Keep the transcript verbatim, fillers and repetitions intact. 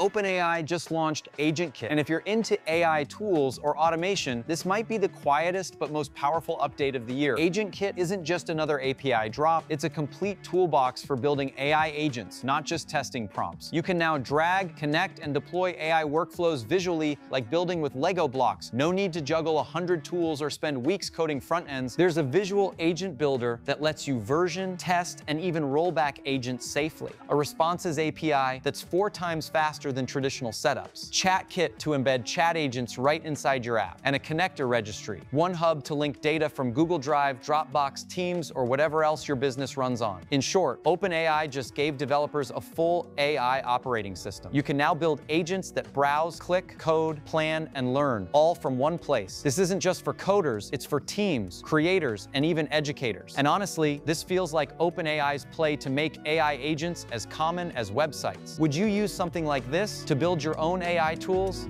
OpenAI just launched AgentKit, and if you're into A I tools or automation, this might be the quietest but most powerful update of the year. AgentKit isn't just another A P I drop, it's a complete toolbox for building A I agents, not just testing prompts. You can now drag, connect, and deploy A I workflows visually, like building with Lego blocks. No need to juggle one hundred tools or spend weeks coding front ends. There's a visual agent builder that lets you version, test, and even roll back agents safely. A Responses A P I that's four times faster than traditional setups, ChatKit to embed chat agents right inside your app, and a connector registry, one hub to link data from Google Drive, Dropbox, Teams, or whatever else your business runs on. In short, OpenAI just gave developers a full A I operating system. You can now build agents that browse, click, code, plan, and learn, all from one place. This isn't just for coders, it's for teams, creators, and even educators. And honestly, this feels like OpenAI's play to make A I agents as common as websites. Would you use something like this to build your own A I tools?